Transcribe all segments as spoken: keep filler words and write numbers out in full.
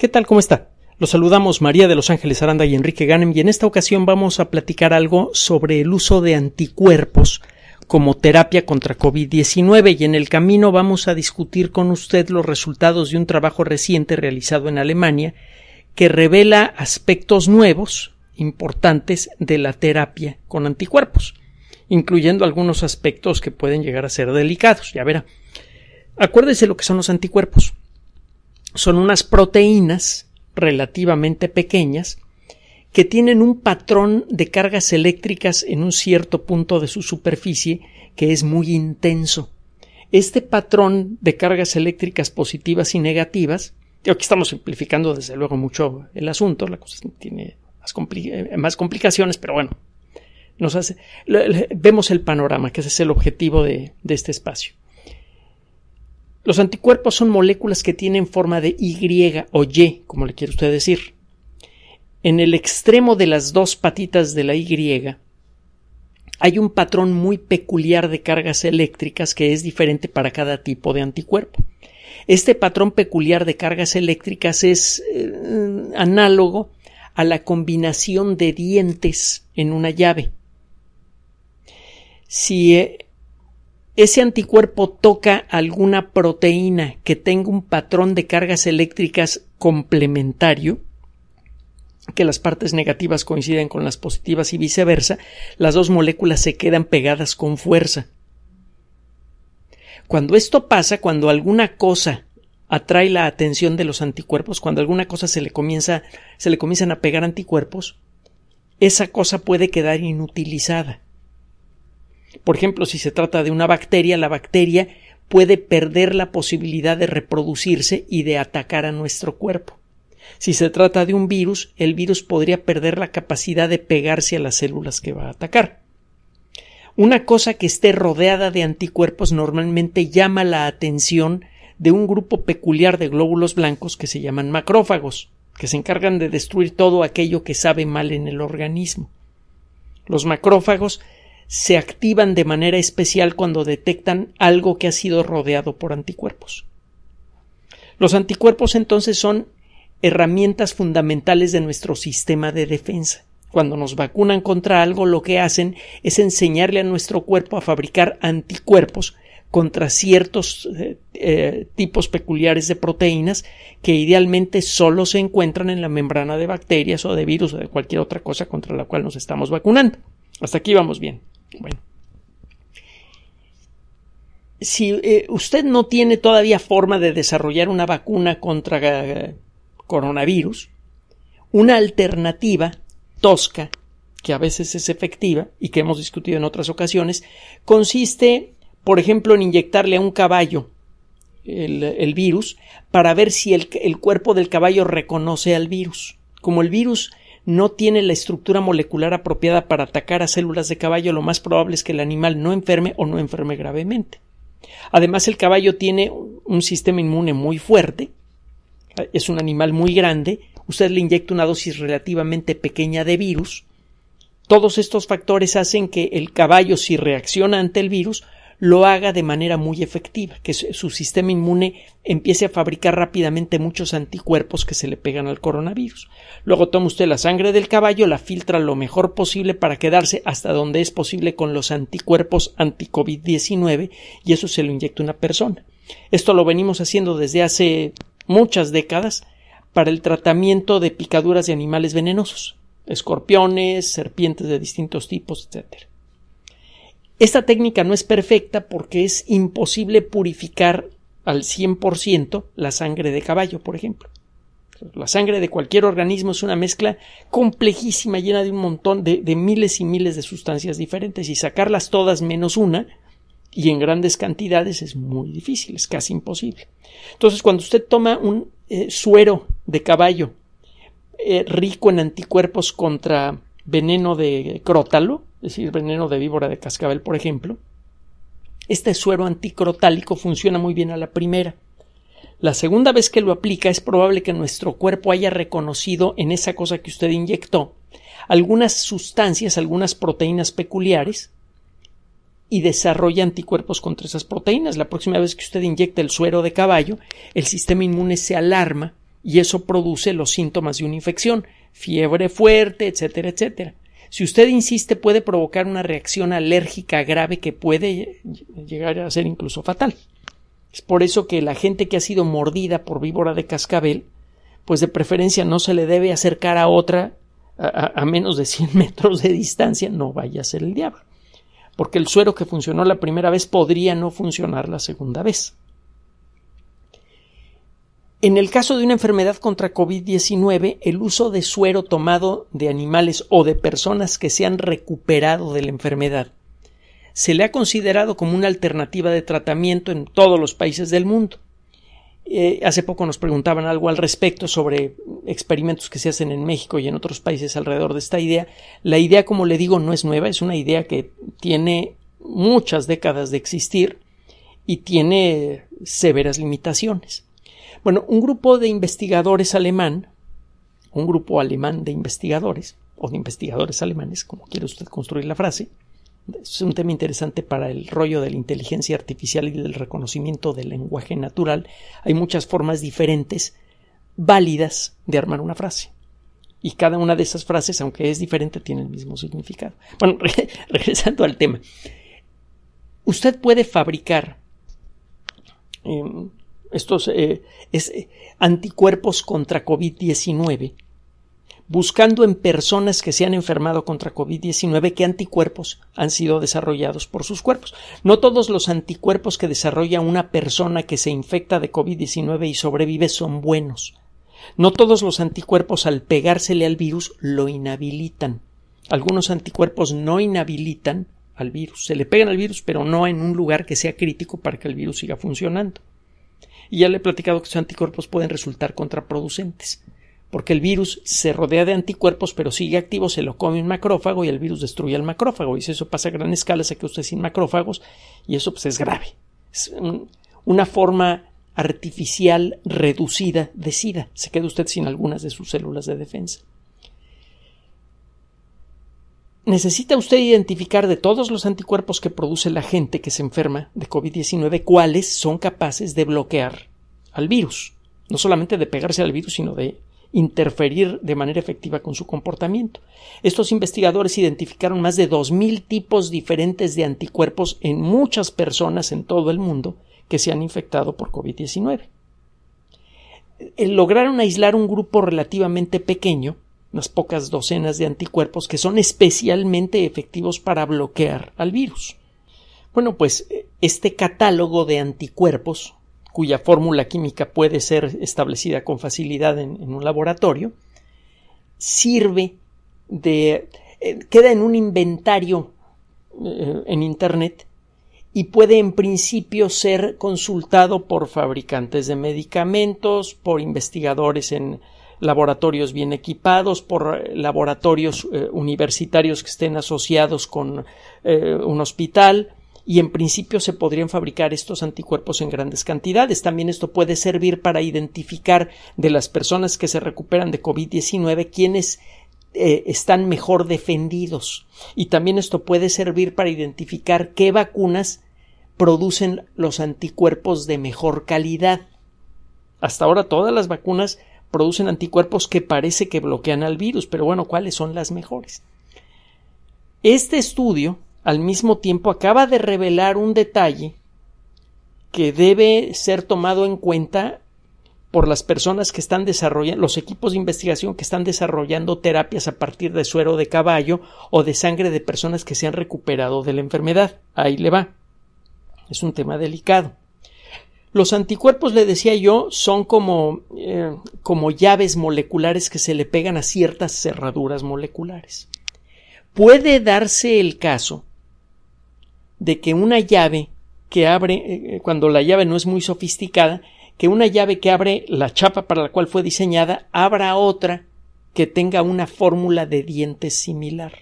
¿Qué tal? ¿Cómo está? Los saludamos María de Los Ángeles Aranda y Enrique Ganem, y en esta ocasión vamos a platicar algo sobre el uso de anticuerpos como terapia contra COVID diecinueve, y en el camino vamos a discutir con usted los resultados de un trabajo reciente realizado en Alemania que revela aspectos nuevos importantes de la terapia con anticuerpos, incluyendo algunos aspectos que pueden llegar a ser delicados, ya verá. Acuérdese lo que son los anticuerpos. Son unas proteínas relativamente pequeñas que tienen un patrón de cargas eléctricas en un cierto punto de su superficie que es muy intenso. Este patrón de cargas eléctricas positivas y negativas, aquí estamos simplificando desde luego mucho el asunto, la cosa tiene más, compli- más complicaciones, pero bueno, nos hace, vemos el panorama, que ese es el objetivo de, de este espacio. Los anticuerpos son moléculas que tienen forma de Y o Y, como le quiere usted decir. En el extremo de las dos patitas de la Y hay un patrón muy peculiar de cargas eléctricas que es diferente para cada tipo de anticuerpo. Este patrón peculiar de cargas eléctricas es eh, análogo a la combinación de dientes en una llave. Si eh, ese anticuerpo toca alguna proteína que tenga un patrón de cargas eléctricas complementario, que las partes negativas coinciden con las positivas y viceversa, las dos moléculas se quedan pegadas con fuerza. Cuando esto pasa, cuando alguna cosa atrae la atención de los anticuerpos, cuando alguna cosa se le comienza, se le comienzan a pegar anticuerpos, esa cosa puede quedar inutilizada. Por ejemplo, si se trata de una bacteria, la bacteria puede perder la posibilidad de reproducirse y de atacar a nuestro cuerpo. Si se trata de un virus, el virus podría perder la capacidad de pegarse a las células que va a atacar. Una cosa que esté rodeada de anticuerpos normalmente llama la atención de un grupo peculiar de glóbulos blancos que se llaman macrófagos, que se encargan de destruir todo aquello que sabe mal en el organismo. Los macrófagos se activan de manera especial cuando detectan algo que ha sido rodeado por anticuerpos. Los anticuerpos entonces son herramientas fundamentales de nuestro sistema de defensa. Cuando nos vacunan contra algo, lo que hacen es enseñarle a nuestro cuerpo a fabricar anticuerpos contra ciertos eh, eh, tipos peculiares de proteínas que idealmente solo se encuentran en la membrana de bacterias o de virus o de cualquier otra cosa contra la cual nos estamos vacunando. Hasta aquí vamos bien. Bueno, si eh, usted no tiene todavía forma de desarrollar una vacuna contra eh, coronavirus, una alternativa tosca, que a veces es efectiva y que hemos discutido en otras ocasiones, consiste, por ejemplo, en inyectarle a un caballo el, el virus para ver si el, el cuerpo del caballo reconoce al virus. Como el virus no tiene la estructura molecular apropiada para atacar a células de caballo, lo más probable es que el animal no enferme o no enferme gravemente. Además, el caballo tiene un sistema inmune muy fuerte, es un animal muy grande, usted le inyecta una dosis relativamente pequeña de virus. Todos estos factores hacen que el caballo, si reacciona ante el virus, lo haga de manera muy efectiva, que su sistema inmune empiece a fabricar rápidamente muchos anticuerpos que se le pegan al coronavirus. Luego toma usted la sangre del caballo, la filtra lo mejor posible para quedarse hasta donde es posible con los anticuerpos anti COVID diecinueve, y eso se lo inyecta una persona. Esto lo venimos haciendo desde hace muchas décadas para el tratamiento de picaduras de animales venenosos, escorpiones, serpientes de distintos tipos, etcétera. Esta técnica no es perfecta porque es imposible purificar al cien por ciento la sangre de caballo, por ejemplo. La sangre de cualquier organismo es una mezcla complejísima, llena de un montón de, de miles y miles de sustancias diferentes, y sacarlas todas menos una y en grandes cantidades es muy difícil, es casi imposible. Entonces, cuando usted toma un eh, suero de caballo eh, rico en anticuerpos contra veneno de crótalo, es decir, veneno de víbora de cascabel, por ejemplo, este suero anticrotálico funciona muy bien a la primera. La segunda vez que lo aplica es probable que nuestro cuerpo haya reconocido en esa cosa que usted inyectó algunas sustancias, algunas proteínas peculiares, y desarrolla anticuerpos contra esas proteínas. La próxima vez que usted inyecta el suero de caballo, el sistema inmune se alarma y eso produce los síntomas de una infección, fiebre fuerte, etcétera, etcétera. Si usted insiste, puede provocar una reacción alérgica grave que puede llegar a ser incluso fatal. Es por eso que la gente que ha sido mordida por víbora de cascabel, pues de preferencia no se le debe acercar a otra a, a menos de cien metros de distancia, no vaya a ser el diablo, porque el suero que funcionó la primera vez podría no funcionar la segunda vez. En el caso de una enfermedad contra COVID diecinueve, el uso de suero tomado de animales o de personas que se han recuperado de la enfermedad se le ha considerado como una alternativa de tratamiento en todos los países del mundo. Eh, hace poco nos preguntaban algo al respecto sobre experimentos que se hacen en México y en otros países alrededor de esta idea. La idea, como le digo, no es nueva, es una idea que tiene muchas décadas de existir y tiene severas limitaciones. Bueno, un grupo de investigadores alemán, un grupo alemán de investigadores, o de investigadores alemanes, como quiere usted construir la frase, es un tema interesante para el rollo de la inteligencia artificial y del reconocimiento del lenguaje natural. Hay muchas formas diferentes, válidas, de armar una frase. Y cada una de esas frases, aunque es diferente, tiene el mismo significado. Bueno, re- regresando al tema. Usted puede fabricar... Eh, Estos eh, es, eh, anticuerpos contra COVID diecinueve, buscando en personas que se han enfermado contra COVID diecinueve qué anticuerpos han sido desarrollados por sus cuerpos. No todos los anticuerpos que desarrolla una persona que se infecta de COVID diecinueve y sobrevive son buenos. No todos los anticuerpos al pegársele al virus lo inhabilitan. Algunos anticuerpos no inhabilitan al virus. Se le pegan al virus, pero no en un lugar que sea crítico para que el virus siga funcionando. Y ya le he platicado que estos anticuerpos pueden resultar contraproducentes, porque el virus se rodea de anticuerpos pero sigue activo, se lo come un macrófago y el virus destruye al macrófago, y si eso pasa a gran escala se queda usted sin macrófagos, y eso pues es grave. Es un, una forma artificial reducida de SIDA, se queda usted sin algunas de sus células de defensa. Necesita usted identificar de todos los anticuerpos que produce la gente que se enferma de COVID diecinueve cuáles son capaces de bloquear al virus, no solamente de pegarse al virus, sino de interferir de manera efectiva con su comportamiento. Estos investigadores identificaron más de dos mil tipos diferentes de anticuerpos en muchas personas en todo el mundo que se han infectado por COVID diecinueve. Lograron aislar un grupo relativamente pequeño, unas pocas docenas de anticuerpos que son especialmente efectivos para bloquear al virus. Bueno, pues este catálogo de anticuerpos, cuya fórmula química puede ser establecida con facilidad en, en un laboratorio, sirve de... Eh, queda en un inventario eh, en Internet y puede en principio ser consultado por fabricantes de medicamentos, por investigadores en laboratorios bien equipados, por laboratorios eh, universitarios que estén asociados con eh, un hospital, y en principio se podrían fabricar estos anticuerpos en grandes cantidades. También esto puede servir para identificar de las personas que se recuperan de COVID diecinueve quiénes eh, están mejor defendidos, y también esto puede servir para identificar qué vacunas producen los anticuerpos de mejor calidad. Hasta ahora todas las vacunas producen anticuerpos que parece que bloquean al virus, pero bueno, ¿cuáles son las mejores? Este estudio, al mismo tiempo, acaba de revelar un detalle que debe ser tomado en cuenta por las personas que están desarrollando, los equipos de investigación que están desarrollando terapias a partir de suero de caballo o de sangre de personas que se han recuperado de la enfermedad. Ahí le va. Es un tema delicado. Los anticuerpos, le decía yo, son como, eh, como llaves moleculares que se le pegan a ciertas cerraduras moleculares. Puede darse el caso de que una llave que abre, eh, cuando la llave no es muy sofisticada, que una llave que abre la chapa para la cual fue diseñada, abra otra que tenga una fórmula de dientes similar.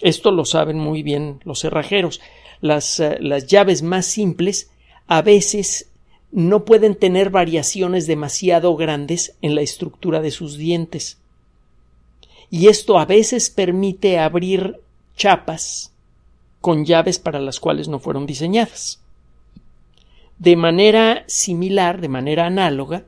Esto lo saben muy bien los cerrajeros. Las, eh, las llaves más simples a veces no pueden tener variaciones demasiado grandes en la estructura de sus dientes. Y esto a veces permite abrir chapas con llaves para las cuales no fueron diseñadas. De manera similar, de manera análoga,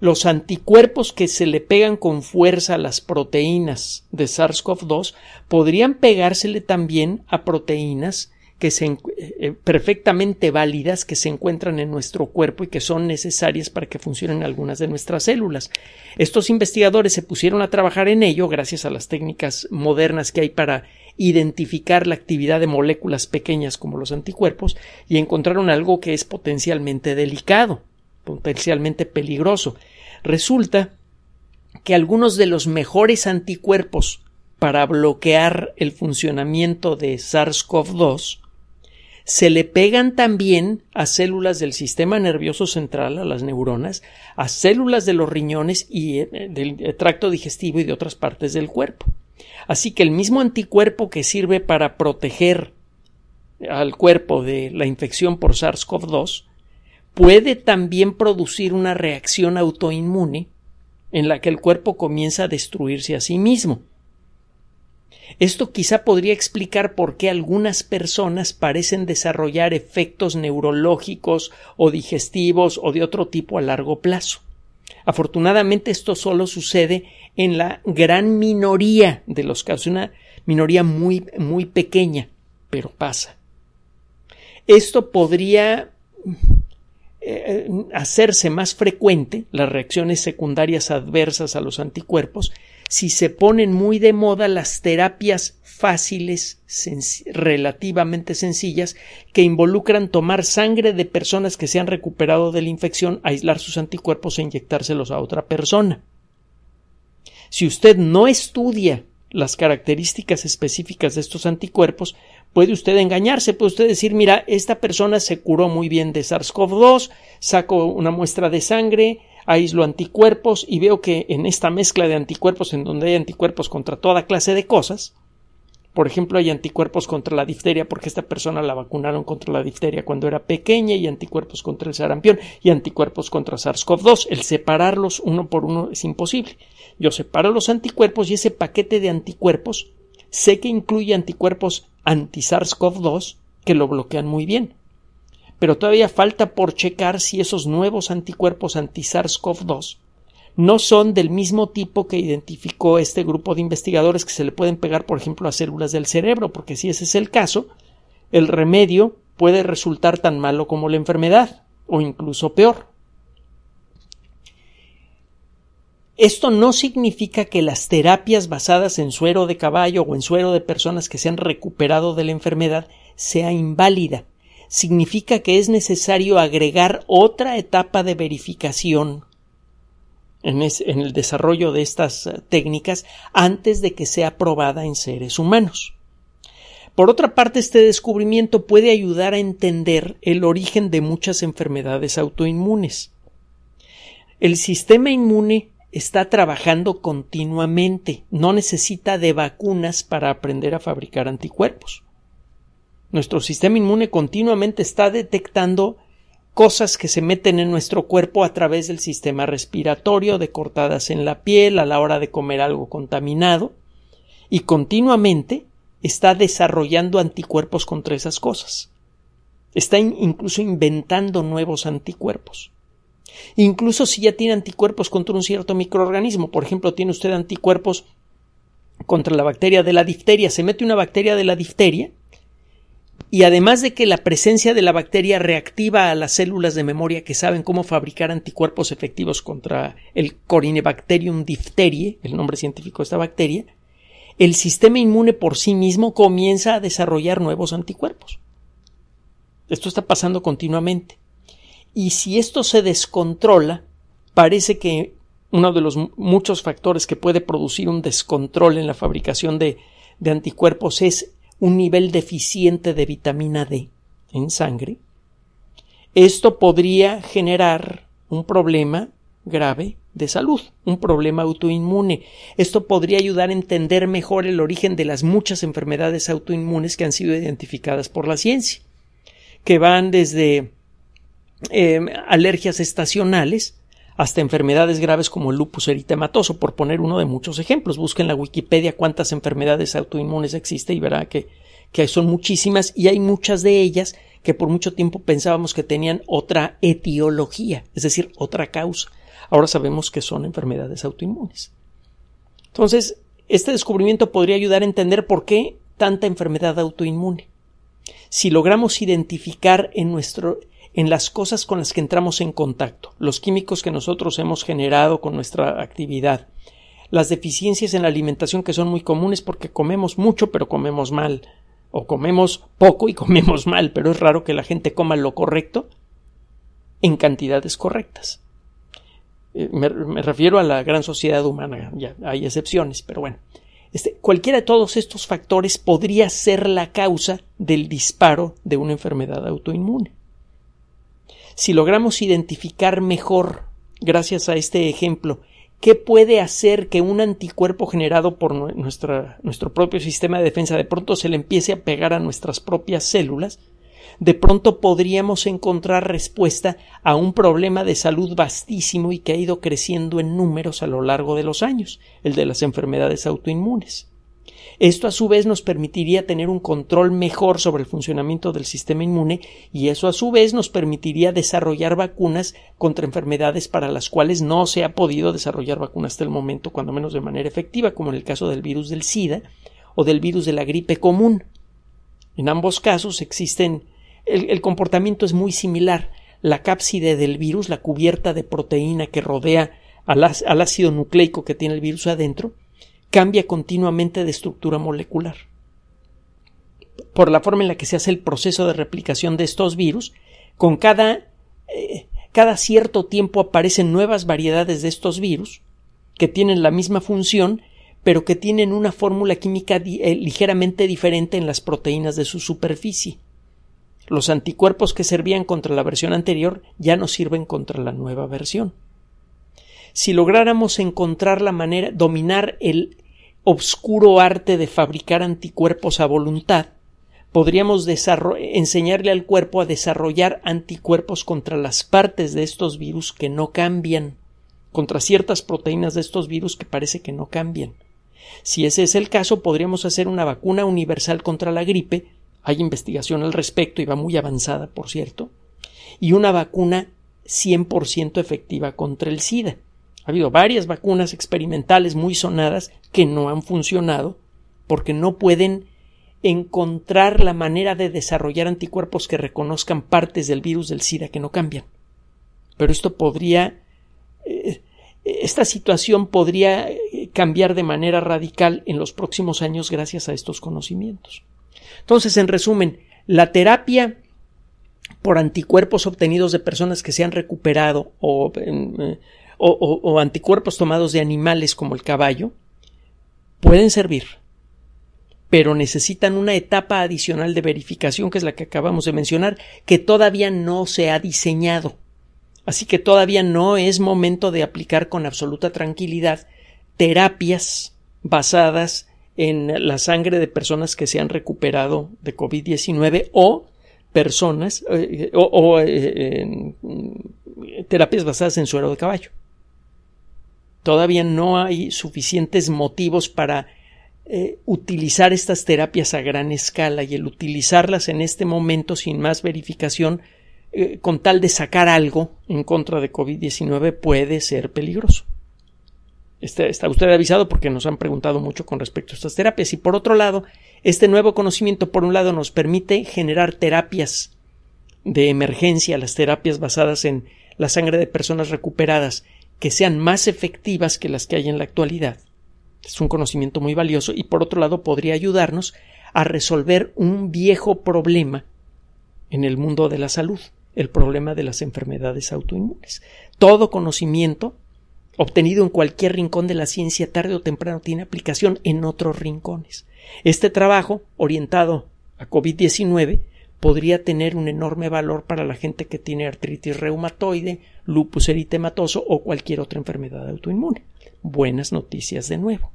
los anticuerpos que se le pegan con fuerza a las proteínas de SARS CoV dos podrían pegársele también a proteínas que se, eh, perfectamente válidas que se encuentran en nuestro cuerpo y que son necesarias para que funcionen algunas de nuestras células. Estos investigadores se pusieron a trabajar en ello gracias a las técnicas modernas que hay para identificar la actividad de moléculas pequeñas como los anticuerpos y encontraron algo que es potencialmente delicado, potencialmente peligroso. Resulta que algunos de los mejores anticuerpos para bloquear el funcionamiento de SARS CoV dos se le pegan también a células del sistema nervioso central, a las neuronas, a células de los riñones y del tracto digestivo y de otras partes del cuerpo. Así que el mismo anticuerpo que sirve para proteger al cuerpo de la infección por SARS CoV dos puede también producir una reacción autoinmune en la que el cuerpo comienza a destruirse a sí mismo. Esto quizá podría explicar por qué algunas personas parecen desarrollar efectos neurológicos o digestivos o de otro tipo a largo plazo. Afortunadamente, esto solo sucede en la gran minoría de los casos, una minoría muy, muy pequeña, pero pasa. Esto podría eh, hacerse más frecuente, las reacciones secundarias adversas a los anticuerpos, si se ponen muy de moda las terapias fáciles, senc- relativamente sencillas, que involucran tomar sangre de personas que se han recuperado de la infección, aislar sus anticuerpos e inyectárselos a otra persona. Si usted no estudia las características específicas de estos anticuerpos, puede usted engañarse, puede usted decir, mira, esta persona se curó muy bien de SARS CoV dos, saco una muestra de sangre, aíslo anticuerpos y veo que en esta mezcla de anticuerpos, en donde hay anticuerpos contra toda clase de cosas, por ejemplo, hay anticuerpos contra la difteria porque esta persona la vacunaron contra la difteria cuando era pequeña, y anticuerpos contra el sarampión y anticuerpos contra SARS CoV dos. El separarlos uno por uno es imposible. Yo separo los anticuerpos y ese paquete de anticuerpos sé que incluye anticuerpos anti SARS CoV dos que lo bloquean muy bien. Pero todavía falta por checar si esos nuevos anticuerpos anti SARS CoV dos no son del mismo tipo que identificó este grupo de investigadores, que se le pueden pegar, por ejemplo, a células del cerebro, porque si ese es el caso, el remedio puede resultar tan malo como la enfermedad, o incluso peor. Esto no significa que las terapias basadas en suero de caballo o en suero de personas que se han recuperado de la enfermedad sea inválida. Significa que es necesario agregar otra etapa de verificación en, es, en el desarrollo de estas técnicas antes de que sea aprobada en seres humanos. Por otra parte, este descubrimiento puede ayudar a entender el origen de muchas enfermedades autoinmunes. El sistema inmune está trabajando continuamente, no necesita de vacunas para aprender a fabricar anticuerpos. Nuestro sistema inmune continuamente está detectando cosas que se meten en nuestro cuerpo a través del sistema respiratorio, de cortadas en la piel, a la hora de comer algo contaminado, y continuamente está desarrollando anticuerpos contra esas cosas. Está in- incluso inventando nuevos anticuerpos. Incluso si ya tiene anticuerpos contra un cierto microorganismo, por ejemplo, tiene usted anticuerpos contra la bacteria de la difteria, se mete una bacteria de la difteria, y además de que la presencia de la bacteria reactiva a las células de memoria que saben cómo fabricar anticuerpos efectivos contra el Corynebacterium diphtheriae, el nombre científico de esta bacteria, el sistema inmune por sí mismo comienza a desarrollar nuevos anticuerpos. Esto está pasando continuamente. Y si esto se descontrola, parece que uno de los muchos factores que puede producir un descontrol en la fabricación de, de anticuerpos es un nivel deficiente de vitamina D en sangre. Esto podría generar un problema grave de salud, un problema autoinmune. Esto podría ayudar a entender mejor el origen de las muchas enfermedades autoinmunes que han sido identificadas por la ciencia, que van desde eh, alergias estacionales hasta enfermedades graves como el lupus eritematoso, por poner uno de muchos ejemplos. Busquen en la Wikipedia cuántas enfermedades autoinmunes existe y verá que, que son muchísimas, y hay muchas de ellas que por mucho tiempo pensábamos que tenían otra etiología, es decir, otra causa. ahora sabemos que son enfermedades autoinmunes. Entonces, este descubrimiento podría ayudar a entender por qué tanta enfermedad autoinmune. Si logramos identificar en nuestro, en las cosas con las que entramos en contacto, los químicos que nosotros hemos generado con nuestra actividad, las deficiencias en la alimentación que son muy comunes porque comemos mucho pero comemos mal, o comemos poco y comemos mal, pero es raro que la gente coma lo correcto en cantidades correctas. Me, me refiero a la gran sociedad humana, ya hay excepciones, pero bueno. Este, cualquiera de todos estos factores podría ser la causa del disparo de una enfermedad autoinmune. Si logramos identificar mejor, gracias a este ejemplo, qué puede hacer que un anticuerpo generado por nuestra, nuestro propio sistema de defensa de pronto se le empiece a pegar a nuestras propias células, de pronto podríamos encontrar respuesta a un problema de salud vastísimo y que ha ido creciendo en números a lo largo de los años, el de las enfermedades autoinmunes. Esto a su vez nos permitiría tener un control mejor sobre el funcionamiento del sistema inmune y eso a su vez nos permitiría desarrollar vacunas contra enfermedades para las cuales no se ha podido desarrollar vacunas hasta el momento, cuando menos de manera efectiva, como en el caso del virus del SIDA o del virus de la gripe común. En ambos casos existen El, el comportamiento es muy similar. La cápside del virus, la cubierta de proteína que rodea al, al ácido nucleico que tiene el virus adentro, cambia continuamente de estructura molecular. Por la forma en la que se hace el proceso de replicación de estos virus, con cada, eh, cada cierto tiempo aparecen nuevas variedades de estos virus que tienen la misma función, pero que tienen una fórmula química di- eh, ligeramente diferente en las proteínas de su superficie. Los anticuerpos que servían contra la versión anterior ya no sirven contra la nueva versión. Si lográramos encontrar la manera, dominar el obscuro arte de fabricar anticuerpos a voluntad, podríamos enseñarle al cuerpo a desarrollar anticuerpos contra las partes de estos virus que no cambian, contra ciertas proteínas de estos virus que parece que no cambian. Si ese es el caso, podríamos hacer una vacuna universal contra la gripe. Hay investigación al respecto y va muy avanzada, por cierto, y una vacuna cien por ciento efectiva contra el SIDA. Ha habido varias vacunas experimentales muy sonadas que no han funcionado porque no pueden encontrar la manera de desarrollar anticuerpos que reconozcan partes del virus del SIDA que no cambian. Pero esto podría, eh, esta situación podría cambiar de manera radical en los próximos años gracias a estos conocimientos. Entonces, en resumen, la terapia por anticuerpos obtenidos de personas que se han recuperado o, eh, o, o, o anticuerpos tomados de animales como el caballo pueden servir, pero necesitan una etapa adicional de verificación, que es la que acabamos de mencionar, que todavía no se ha diseñado. Así que todavía no es momento de aplicar con absoluta tranquilidad terapias basadas en la sangre de personas que se han recuperado de covid diecinueve o personas eh, o, o eh, eh, terapias basadas en suero de caballo. Todavía no hay suficientes motivos para eh, utilizar estas terapias a gran escala, y el utilizarlas en este momento sin más verificación eh, con tal de sacar algo en contra de covid diecinueve puede ser peligroso. Este, está usted avisado porque nos han preguntado mucho con respecto a estas terapias. Y por otro lado, este nuevo conocimiento, por un lado, nos permite generar terapias de emergencia, las terapias basadas en la sangre de personas recuperadas, que sean más efectivas que las que hay en la actualidad. Es un conocimiento muy valioso y, por otro lado, podría ayudarnos a resolver un viejo problema en el mundo de la salud, el problema de las enfermedades autoinmunes. Todo conocimiento obtenido en cualquier rincón de la ciencia, tarde o temprano tiene aplicación en otros rincones. Este trabajo, orientado a covid diecinueve, podría tener un enorme valor para la gente que tiene artritis reumatoide, lupus eritematoso o cualquier otra enfermedad autoinmune. Buenas noticias de nuevo.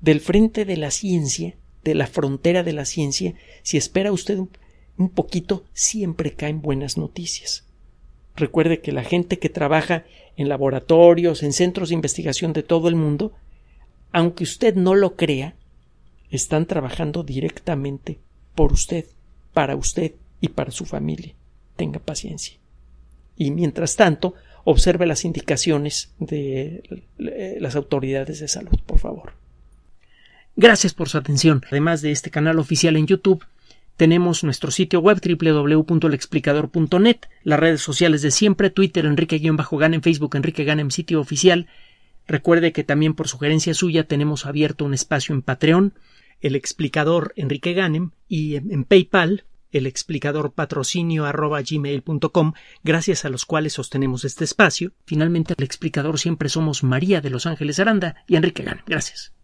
Del frente de la ciencia, de la frontera de la ciencia, si espera usted un poquito, siempre caen buenas noticias. Recuerde que la gente que trabaja en laboratorios, en centros de investigación de todo el mundo, aunque usted no lo crea, están trabajando directamente por usted, para usted y para su familia. Tenga paciencia. Y mientras tanto, observe las indicaciones de las autoridades de salud, por favor. Gracias por su atención. Además de este canal oficial en YouTube, tenemos nuestro sitio web doble u doble u doble u punto el explicador punto net, las redes sociales de siempre, Twitter, Enrique-Ganem, Facebook, Enrique Ganem, sitio oficial. Recuerde que también por sugerencia suya tenemos abierto un espacio en Patreon, El Explicador Enrique Ganem, y en PayPal, el explicador patrocinio arroba gmail punto com, gracias a los cuales sostenemos este espacio. Finalmente, El Explicador siempre somos María de Los Ángeles Aranda y Enrique Ganem. Gracias.